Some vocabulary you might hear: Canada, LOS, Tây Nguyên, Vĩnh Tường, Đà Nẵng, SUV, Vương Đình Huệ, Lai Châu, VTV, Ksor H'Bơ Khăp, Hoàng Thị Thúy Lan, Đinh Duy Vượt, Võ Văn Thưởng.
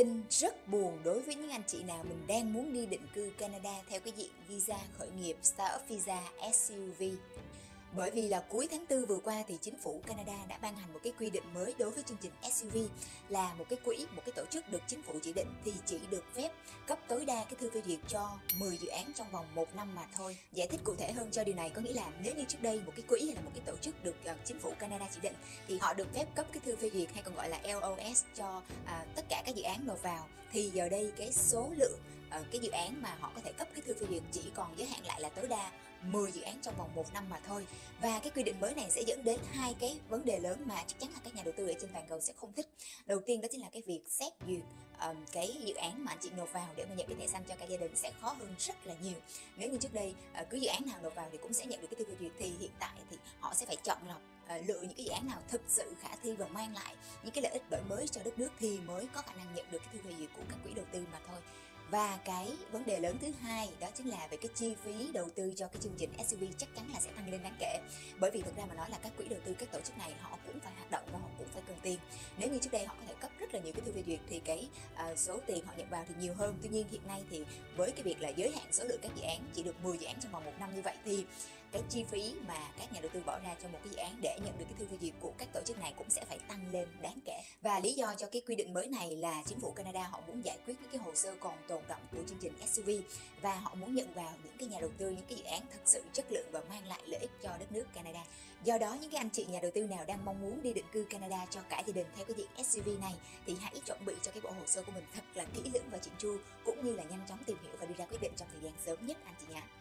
Tin rất buồn đối với những anh chị nào mình đang muốn đi định cư Canada theo cái diện visa khởi nghiệp Startup Visa SUV. Bởi vì là cuối tháng 4 vừa qua thì chính phủ Canada đã ban hành một cái quy định mới đối với chương trình SUV, là một cái quỹ, một cái tổ chức được chính phủ chỉ định thì chỉ được phép cấp tối đa cái thư phê duyệt cho 10 dự án trong vòng 1 năm mà thôi. Giải thích cụ thể hơn cho điều này có nghĩa là nếu như trước đây một cái quỹ hay là một cái tổ chức được chính phủ Canada chỉ định thì họ được phép cấp cái thư phê duyệt hay còn gọi là LOS cho tất cả các dự án nộp vào, thì giờ đây cái số lượng cái dự án mà họ có thể cấp cái thư phê duyệt chỉ còn giới hạn lại là tối đa 10 dự án trong vòng 1 năm mà thôi. Và cái quy định mới này sẽ dẫn đến hai cái vấn đề lớn mà chắc chắn là các nhà đầu tư ở trên toàn cầu sẽ không thích. Đầu tiên đó chính là cái việc xét duyệt cái dự án mà anh chị nộp vào để mà nhận cái thẻ xanh cho cả gia đình sẽ khó hơn rất là nhiều. Nếu như trước đây cứ dự án nào nộp vào thì cũng sẽ nhận được cái thư phê duyệt, thì hiện tại thì họ sẽ phải chọn lọc lựa những cái dự án nào thực sự khả thi và mang lại những cái lợi ích đổi mới cho đất nước thì mới có khả năng nhận được cái thư phê duyệt của các quỹ đầu tư mà thôi. Và cái vấn đề lớn thứ hai đó chính là về cái chi phí đầu tư cho cái chương trình SUV chắc chắn là sẽ tăng lên đáng kể. Bởi vì thực ra mà nói là các quỹ đầu tư, các tổ chức này họ cũng phải hoạt động và họ cũng phải cần tiền. Nếu như trước đây họ có thể cấp rất là nhiều cái thư phê duyệt thì cái số tiền họ nhận vào thì nhiều hơn. Tuy nhiên hiện nay thì với cái việc là giới hạn số lượng các dự án chỉ được 10 dự án trong vòng 1 năm như vậy, thì cái chi phí mà các nhà đầu tư bỏ ra cho một cái dự án để nhận được cái thư phê duyệt của các tổ chức này cũng sẽ phải tăng lên đáng kể. Và lý do cho cái quy định mới này là chính phủ Canada họ muốn giải quyết những cái hồ sơ còn tồn động của chương trình SUV, và họ muốn nhận vào những cái nhà đầu tư, những cái dự án thực sự chất lượng và mang lại lợi ích cho đất nước Canada. Do đó những cái anh chị nhà đầu tư nào đang mong muốn đi định cư Canada cho cả gia đình theo cái diện SUV này thì hãy chuẩn bị cho cái bộ hồ sơ của mình thật là kỹ lưỡng và chỉnh chu, cũng như là nhanh chóng tìm hiểu và đưa ra quyết định trong thời gian sớm nhất anh chị nha.